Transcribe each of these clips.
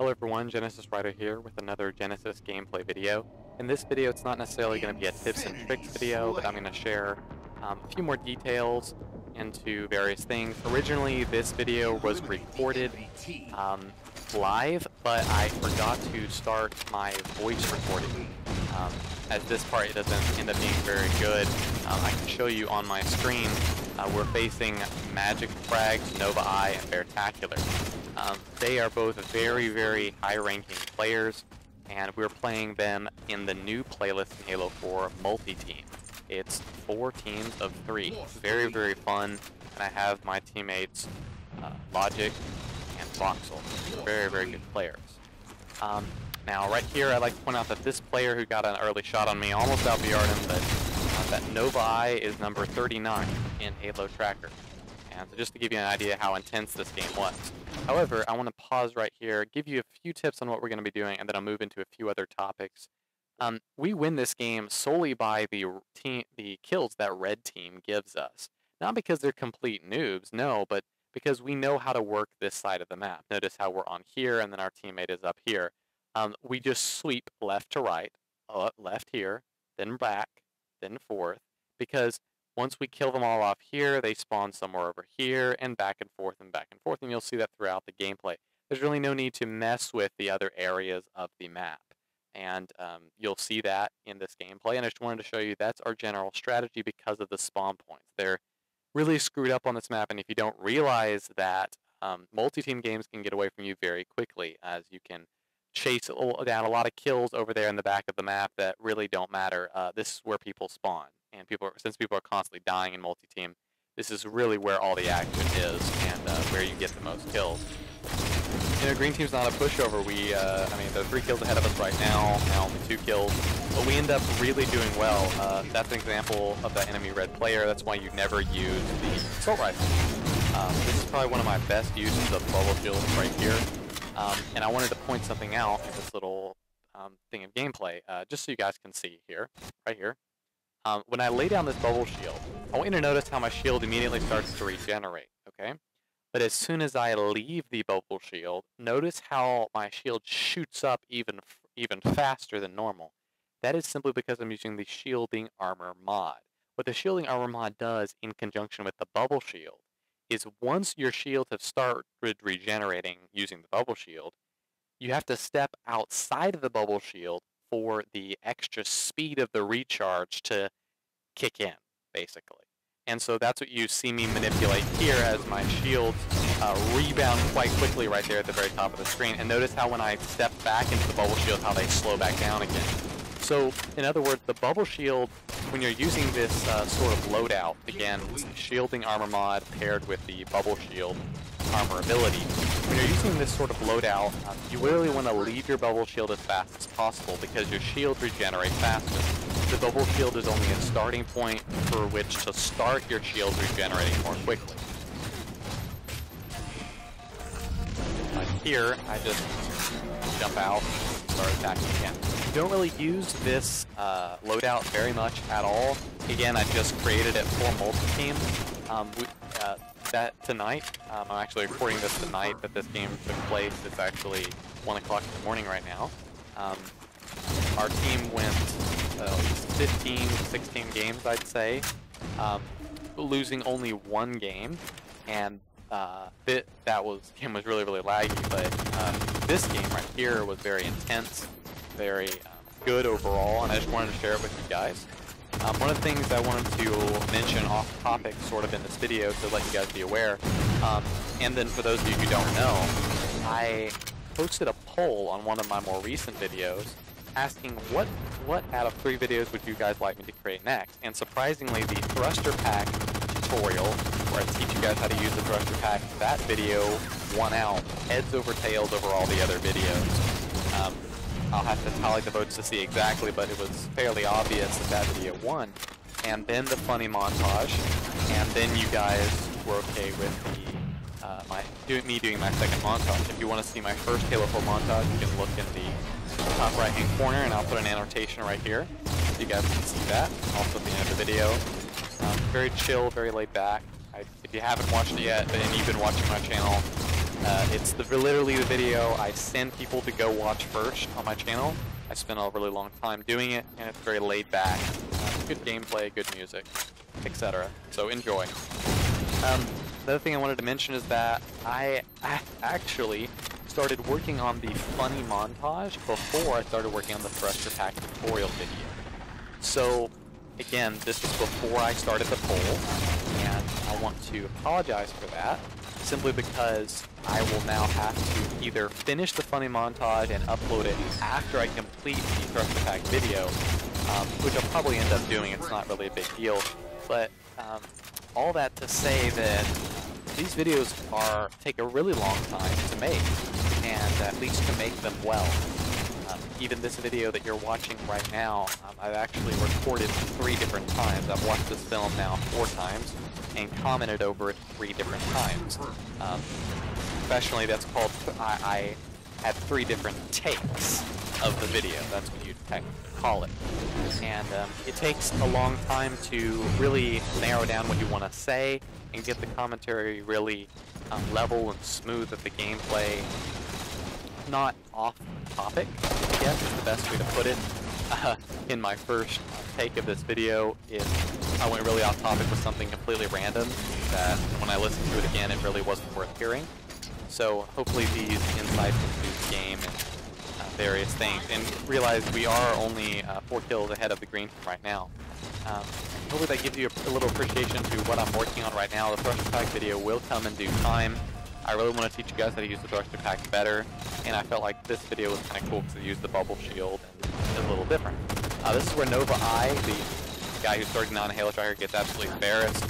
Hello everyone, Genesis Rider here with another Genesis gameplay video. In this video, it's not necessarily going to be a tips and tricks video, but I'm going to share a few more details into various things. Originally, this video was recorded live, but I forgot to start my voice recording. As this part doesn't end up being very good, I can show you on my screen, we're facing Magic Frags, n0va i, and Vertacular. They are both very high-ranking players, and we're playing them in the new playlist in Halo 4, Multiteam. It's 4 teams of 3. Very fun, and I have my teammates Logic and Voxel. Very good players. Now, right here, I'd like to point out that this player who got an early shot on me almost out-VR'd him, but that n0va i is number 39 in Halo Tracker. And so just to give you an idea how intense this game was. However, I want to pause right here, give you a few tips on what we're going to be doing, and then I'll move into a few other topics. We win this game solely by the kills that red team gives us. Not because they're complete noobs, no, but because we know how to work this side of the map. Notice how we're on here, and then our teammate is up here. We just sweep left to right, left here, then back, then forth, because once we kill them all off here, they spawn somewhere over here, and back and forth, and back and forth, and you'll see that throughout the gameplay. There's really no need to mess with the other areas of the map, and you'll see that in this gameplay, and I just wanted to show you that's our general strategy because of the spawn points. They're really screwed up on this map, and if you don't realize that, multi-team games can get away from you very quickly, as you can chase down a lot of kills over there in the back of the map that really don't matter. This is where people spawn. And since people are constantly dying in multi-team, this is really where all the action is and where you get the most kills. You know, green team's not a pushover. We, I mean, there are 3 kills ahead of us right now, only 2 kills, but we end up really doing well. That's an example of that enemy red player. That's why you never use the assault rifle. This is probably one of my best uses of bubble shields right here. And I wanted to point something out in this little thing of gameplay, just so you guys can see here, right here. When I lay down this bubble shield, I want you to notice how my shield immediately starts to regenerate, okay? But as soon as I leave the bubble shield, notice how my shield shoots up even faster than normal. That is simply because I'm using the shielding armor mod. What the shielding armor mod does in conjunction with the bubble shield is once your shield has started regenerating using the bubble shield, you have to step outside of the bubble shield for the extra speed of the recharge to kick in, basically. And so that's what you see me manipulate here as my shield rebounds quite quickly right there at the very top of the screen. And notice how when I step back into the bubble shield, how they slow back down again. So, in other words, the bubble shield, when you're using this sort of loadout, again, shielding armor mod paired with the bubble shield armor ability, when you're using this sort of loadout, you really want to leave your bubble shield as fast as possible because your shield regenerates faster. The bubble shield is only a starting point for which to start your shield regenerating more quickly. Like here, I just jump out and start attacking again. You don't really use this loadout very much at all. Again, I just created it for multi-team. Tonight. I'm actually recording this tonight that this game took place. It's actually 1 o'clock in the morning right now. Our team went 15, 16 games, I'd say, losing only 1 game, and that game was really laggy, but this game right here was very intense, very good overall, and I just wanted to share it with you guys. One of the things I wanted to mention off-topic sort of in this video to let you guys be aware, and then for those of you who don't know, I posted a poll on one of my more recent videos asking what out of 3 videos would you guys like me to create next, and surprisingly the thruster pack tutorial, where I teach you guys how to use the thruster pack, that video won out, heads over tails over all the other videos. I'll have to tally the votes to see exactly, but it was fairly obvious that video won. And then the funny montage, and then you guys were okay with the, me doing my second montage. If you want to see my first Halo 4 montage, you can look in the top right-hand corner, and I'll put an annotation right here. So you guys can see that, also at the end of the video. Very chill, very laid back. If you haven't watched it yet, and you've been watching my channel, It's literally the video I send people to go watch first on my channel. I spent a really long time doing it, and it's very laid back. Good gameplay, good music, etc. So enjoy. The other thing I wanted to mention is that I actually started working on the funny montage before I started working on the thruster pack tutorial video. So again, this was before I started the poll, and I want to apologize for that. Simply because I will now have to either finish the funny montage and upload it after I complete the thruster pack video, which I'll probably end up doing. It's not really a big deal, but all that to say that these videos take a really long time to make, and at least to make them well. Even this video that you're watching right now, I've actually recorded 3 different times. I've watched this film now 4 times and commented over it 3 different times. Professionally, that's called, I had 3 different takes of the video. That's what you'd call it. And it takes a long time to really narrow down what you want to say and get the commentary really level and smooth of the gameplay. Not off topic, I guess is the best way to put it. In my first take of this video, I went really off topic with something completely random that when I listened to it again, it really wasn't worth hearing. So hopefully these insights into the game and various things, and realize we are only 4 kills ahead of the green from right now. Hopefully that gives you a little appreciation to what I'm working on right now. The thruster pack video will come in due time. I really want to teach you guys how to use the thruster pack better, and I felt like this video was kind of cool because it used the bubble shield and it's a little different. This is where n0va i, the guy who's starting on Halo Tracker, gets absolutely embarrassed.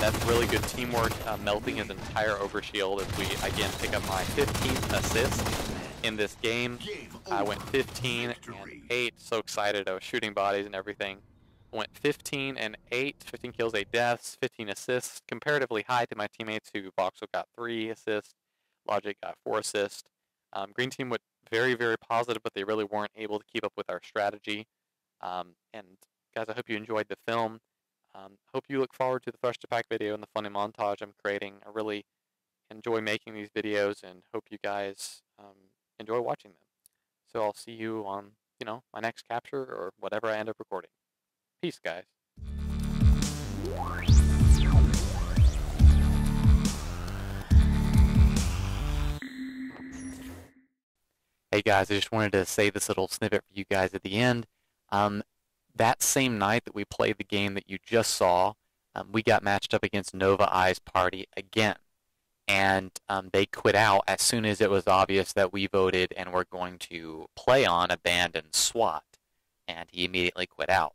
That's really good teamwork, melting his entire overshield as we again pick up my 15th assist in this game. I went 15 and 8, so excited, I was shooting bodies and everything. Went 15 and 8, 15 kills, 8 deaths, 15 assists, comparatively high to my teammates who Voxel got 3 assists, Logic got 4 assists. Green team went very, very positive, but they really weren't able to keep up with our strategy. And guys, I hope you enjoyed the film. Hope you look forward to the thruster pack video and the funny montage I'm creating. I really enjoy making these videos and hope you guys enjoy watching them. So I'll see you on, my next capture or whatever I end up recording. Peace, guys. Hey guys, I just wanted to say this little snippet for you guys at the end. That same night that we played the game that you just saw, we got matched up against n0va i's party again. And they quit out as soon as it was obvious that we voted and were going to play on Abandon SWAT. And he immediately quit out.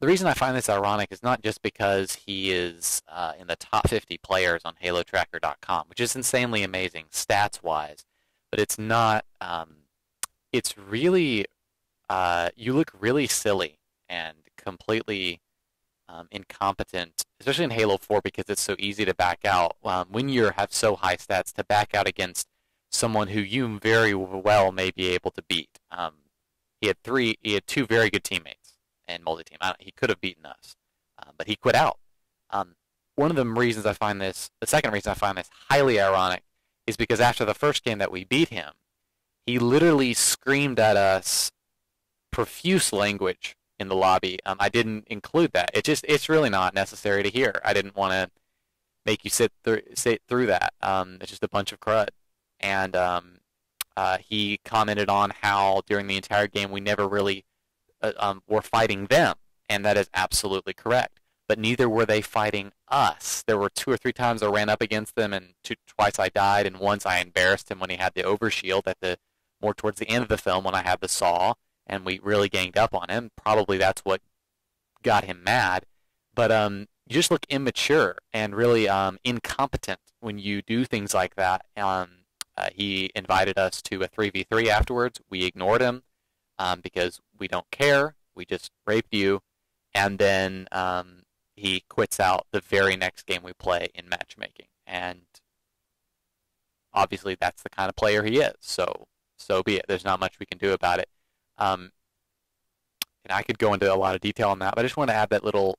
The reason I find this ironic is not just because he is in the top 50 players on Halotracker.com, which is insanely amazing stats-wise, but it's not, it's really, you look really silly and completely incompetent, especially in Halo 4 because it's so easy to back out. When you have so high stats, to back out against someone who you very well may be able to beat. He had 2 very good teammates in Multiteam. He could have beaten us, but he quit out. One of the reasons I find this, the second reason I find this highly ironic is because after the first game that we beat him, he literally screamed at us profuse language in the lobby. I didn't include that. It's really not necessary to hear. I didn't want to make you sit through that. It's just a bunch of crud. And he commented on how during the entire game we never really were fighting them, and that is absolutely correct. But neither were they fighting us. There were 2 or 3 times I ran up against them, and twice I died, and once I embarrassed him when he had the overshield at the more towards the end of the film when I had the saw, and we really ganged up on him. Probably that's what got him mad. But you just look immature and really incompetent when you do things like that. He invited us to a 3v3 afterwards. We ignored him because we don't care. We just raped you. And then he quits out the very next game we play in matchmaking. And obviously that's the kind of player he is. So be it. There's not much we can do about it. And I could go into a lot of detail on that, but I just want to add that little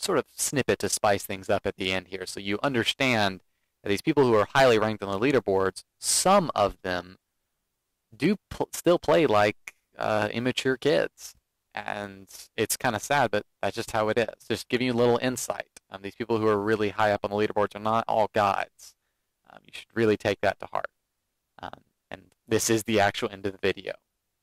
sort of snippet to spice things up at the end here so you understand these people who are highly ranked on the leaderboards, some of them do still play like immature kids. And it's kind of sad, but that's just how it is. Just giving you a little insight. These people who are really high up on the leaderboards are not all gods. You should really take that to heart. And this is the actual end of the video.